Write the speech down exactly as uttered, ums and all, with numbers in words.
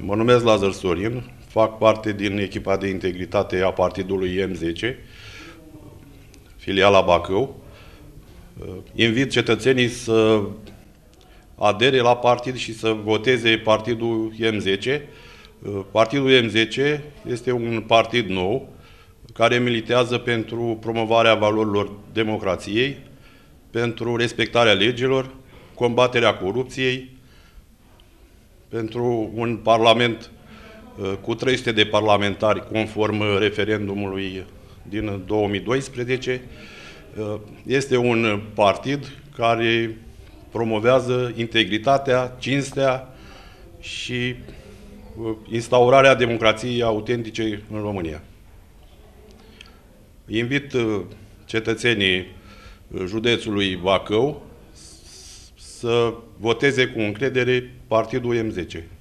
Mă numesc Lazăr Sorin, fac parte din echipa de integritate a Partidului M zece, filiala Bacău. Invit cetățenii să adere la partid și să voteze Partidul M zece. Partidul M zece este un partid nou care militează pentru promovarea valorilor democrației, pentru respectarea legilor, combaterea corupției, pentru un parlament cu trei sute de parlamentari conform referendumului din două mii doisprezece. Este un partid care promovează integritatea, cinstea și instaurarea democrației autentice în România. Invit cetățenii județului Bacău să voteze cu încredere Partidul M zece.